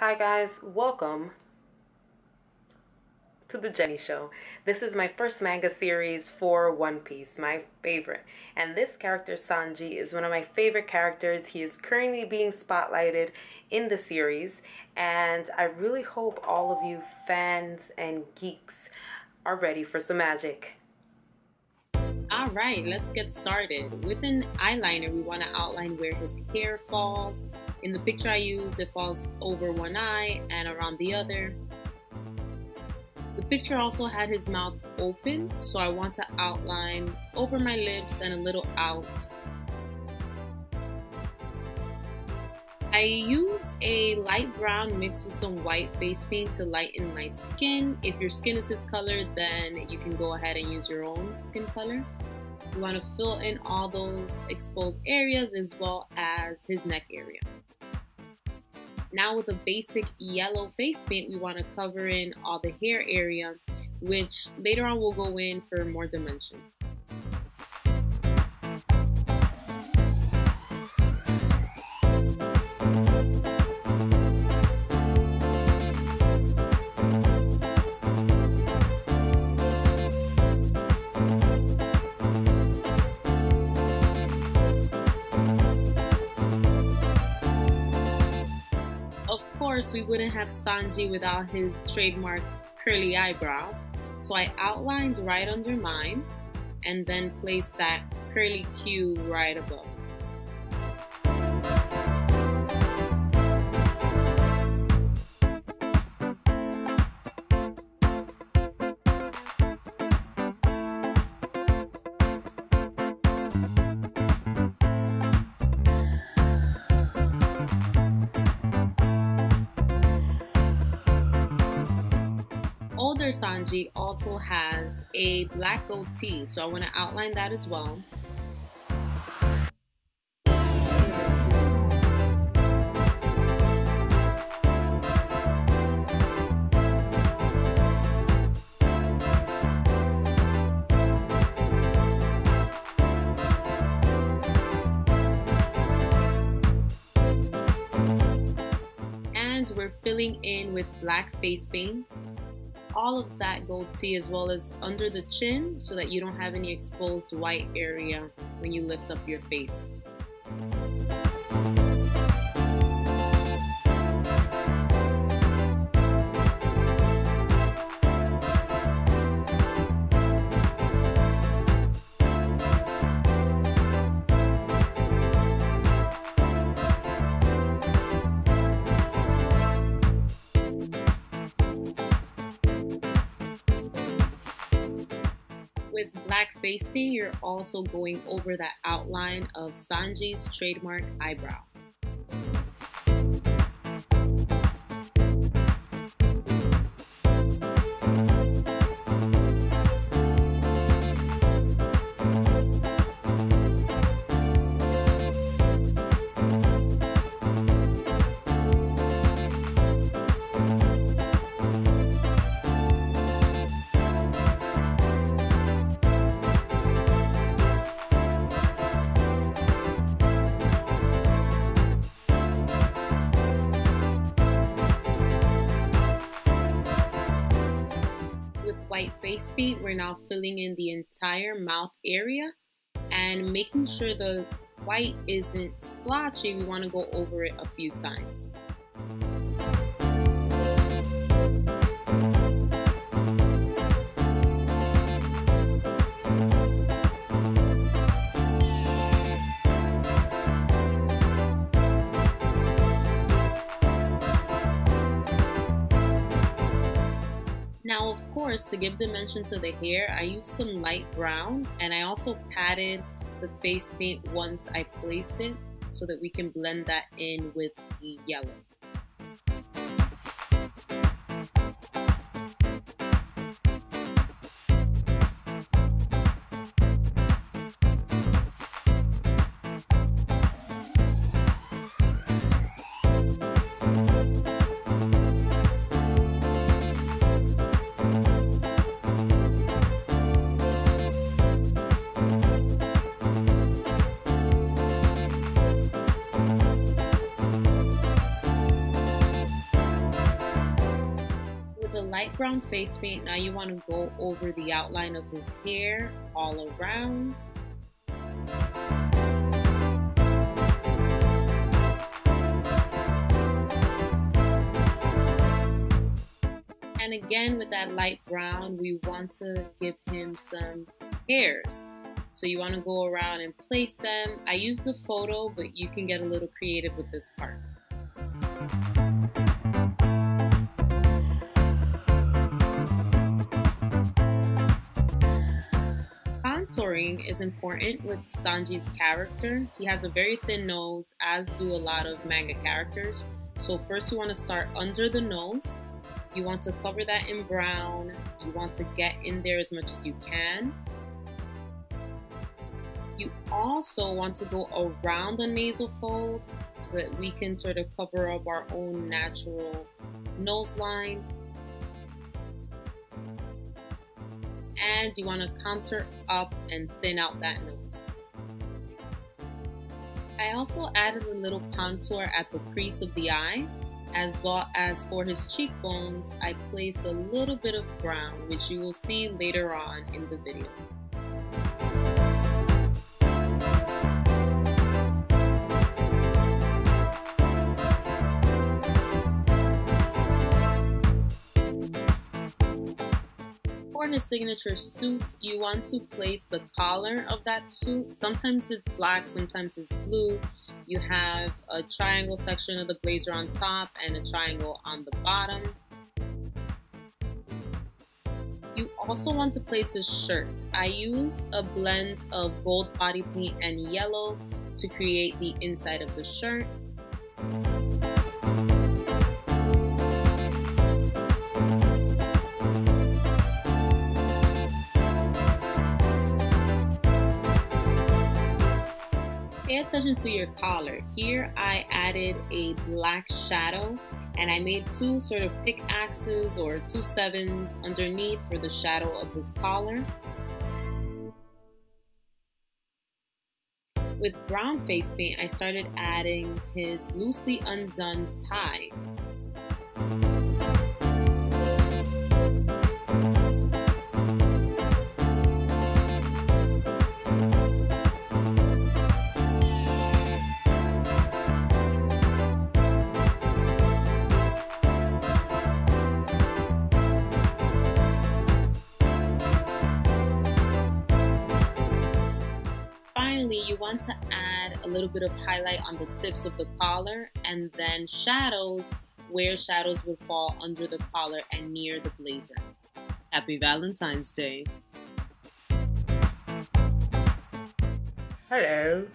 Hi guys, welcome to the Jenny Show. This is my first manga series for One Piece, my favorite. And this character, Sanji, is one of my favorite characters. He is currently being spotlighted in the series, and I really hope all of you fans and geeks are ready for some magic. Alright, let's get started. With an eyeliner, we want to outline where his hair falls. In the picture I used, it falls over one eye and around the other. The picture also had his mouth open, so I want to outline over my lips and a little out. I used a light brown mixed with some white face paint to lighten my skin. If your skin is this color, then you can go ahead and use your own skin color. You want to fill in all those exposed areas as well as his neck area. Now with a basic yellow face paint, we want to cover in all the hair area, which later on we'll go in for more dimension. Of course, we wouldn't have Sanji without his trademark curly eyebrow, so I outlined right under mine and then placed that curly Q right above. Older Sanji also has a black goatee, so I want to outline that as well. And we're filling in with black face paint. All of that goatee as well as under the chin so that you don't have any exposed white area when you lift up your face. With black face paint, you're also going over that outline of Sanji's trademark eyebrow. White face paint, we're now filling in the entire mouth area and making sure the white isn't splotchy. We want to go over it a few times. Now, of course, to give dimension to the hair, I used some light brown, and I also patted the face paint once I placed it so that we can blend that in with the yellow. the light brown face paint, now you want to go over the outline of his hair all around. And again, with that light brown, we want to give him some hairs. So you want to go around and place them. I use the photo, but you can get a little creative with this part. Contouring is important with Sanji's character. He has a very thin nose, as do a lot of manga characters. So first you want to start under the nose. You want to cover that in brown. You want to get in there as much as you can. You also want to go around the nasal fold so that we can sort of cover up our own natural nose line. And you want to contour up and thin out that nose. I also added a little contour at the crease of the eye, as well as for his cheekbones. I placed a little bit of brown, which you will see later on in the video. For his signature suit, you want to place the collar of that suit. Sometimes it's black, sometimes it's blue. You have a triangle section of the blazer on top and a triangle on the bottom. You also want to place his shirt. I used a blend of gold body paint and yellow to create the inside of the shirt. Pay attention to your collar. Here I added a black shadow and I made two sort of pickaxes or 2 7s underneath for the shadow of this collar. With brown face paint, I started adding his loosely undone tie. You want to add a little bit of highlight on the tips of the collar and then shadows where shadows would fall under the collar and near the blazer. Happy Valentine's Day! Hello!